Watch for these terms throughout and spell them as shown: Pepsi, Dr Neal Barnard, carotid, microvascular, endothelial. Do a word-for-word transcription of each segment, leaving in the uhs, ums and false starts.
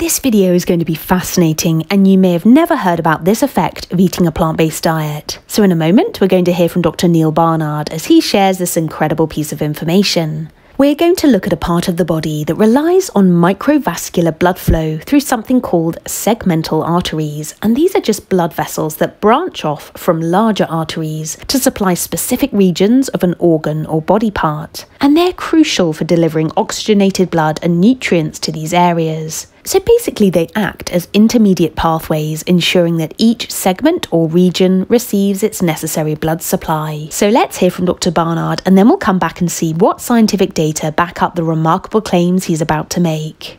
This video is going to be fascinating, and you may have never heard about this effect of eating a plant-based diet. So in a moment, we're going to hear from Doctor Neal Barnard as he shares this incredible piece of information. We're going to look at a part of the body that relies on microvascular blood flow through something called segmental arteries, and these are just blood vessels that branch off from larger arteries to supply specific regions of an organ or body part, and they're crucial for delivering oxygenated blood and nutrients to these areas. So basically they act as intermediate pathways, ensuring that each segment or region receives its necessary blood supply. So let's hear from Doctor Barnard, and then we'll come back and see what scientific data back up the remarkable claims he's about to make.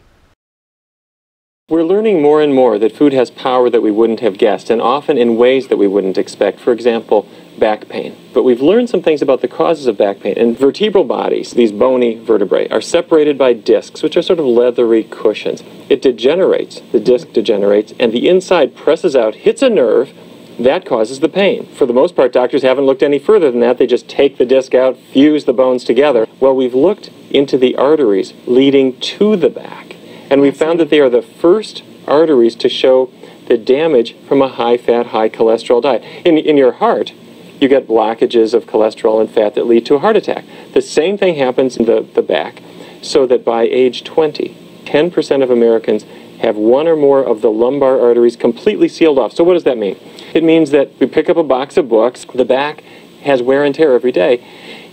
We're learning more and more that food has power that we wouldn't have guessed, and often in ways that we wouldn't expect. For example, back pain. But we've learned some things about the causes of back pain. And vertebral bodies, these bony vertebrae, are separated by discs, which are sort of leathery cushions. It degenerates, the disc degenerates, and the inside presses out, hits a nerve, that causes the pain. For the most part, doctors haven't looked any further than that. They just take the disc out, fuse the bones together. Well, we've looked into the arteries leading to the back. And we found that they are the first arteries to show the damage from a high-fat, high-cholesterol diet. In, in your heart, you get blockages of cholesterol and fat that lead to a heart attack. The same thing happens in the, the back, so that by age twenty, ten percent of Americans have one or more of the lumbar arteries completely sealed off. So what does that mean? It means that we pick up a box of books, the back has wear and tear every day.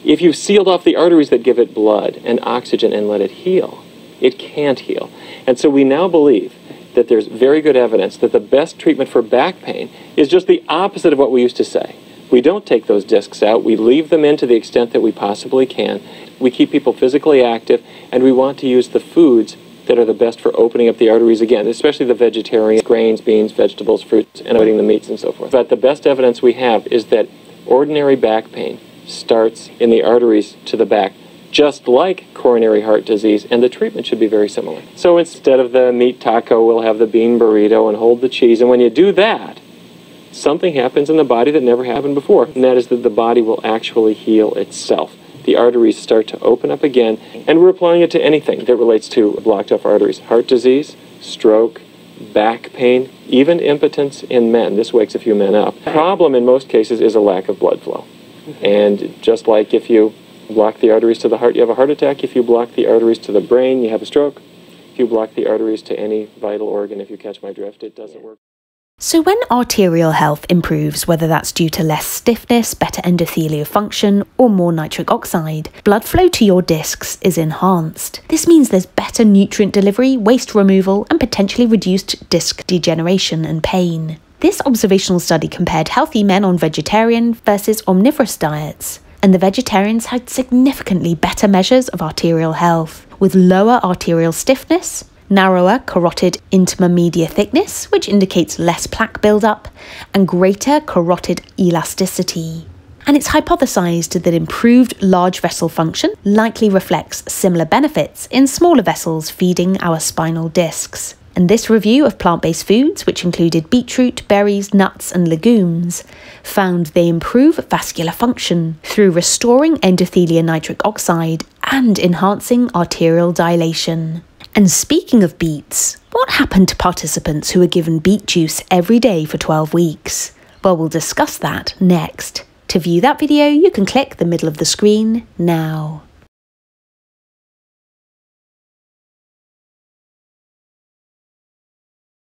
If you've sealed off the arteries that give it blood and oxygen and let it heal, it can't heal. And so we now believe that there's very good evidence that the best treatment for back pain is just the opposite of what we used to say. We don't take those discs out. We leave them in to the extent that we possibly can. We keep people physically active, and we want to use the foods that are the best for opening up the arteries again, especially the vegetarian grains, beans, vegetables, fruits, and avoiding the meats and so forth. But the best evidence we have is that ordinary back pain starts in the arteries to the back, just like coronary heart disease, and the treatment should be very similar. So instead of the meat taco, we'll have the bean burrito and hold the cheese. And when you do that, something happens in the body that never happened before, and that is that the body will actually heal itself. The arteries start to open up again, and we're applying it to anything that relates to blocked off arteries. Heart disease, stroke, back pain, even impotence in men. This wakes a few men up. The problem in most cases is a lack of blood flow. And just like if you block the arteries to the heart, you have a heart attack. If you block the arteries to the brain, you have a stroke. If you block the arteries to any vital organ, if you catch my drift, it doesn't work. So when arterial health improves, whether that's due to less stiffness, better endothelial function, or more nitric oxide, blood flow to your discs is enhanced. This means there's better nutrient delivery, waste removal, and potentially reduced disc degeneration and pain. This observational study compared healthy men on vegetarian versus omnivorous diets, and the vegetarians had significantly better measures of arterial health, with lower arterial stiffness, narrower carotid intima media thickness, which indicates less plaque buildup, and greater carotid elasticity. And it's hypothesized that improved large vessel function likely reflects similar benefits in smaller vessels feeding our spinal discs. And this review of plant-based foods, which included beetroot, berries, nuts and legumes, found they improve vascular function through restoring endothelial nitric oxide and enhancing arterial dilation. And speaking of beets, what happened to participants who were given beet juice every day for twelve weeks? Well, we'll discuss that next. To view that video, you can click the middle of the screen now.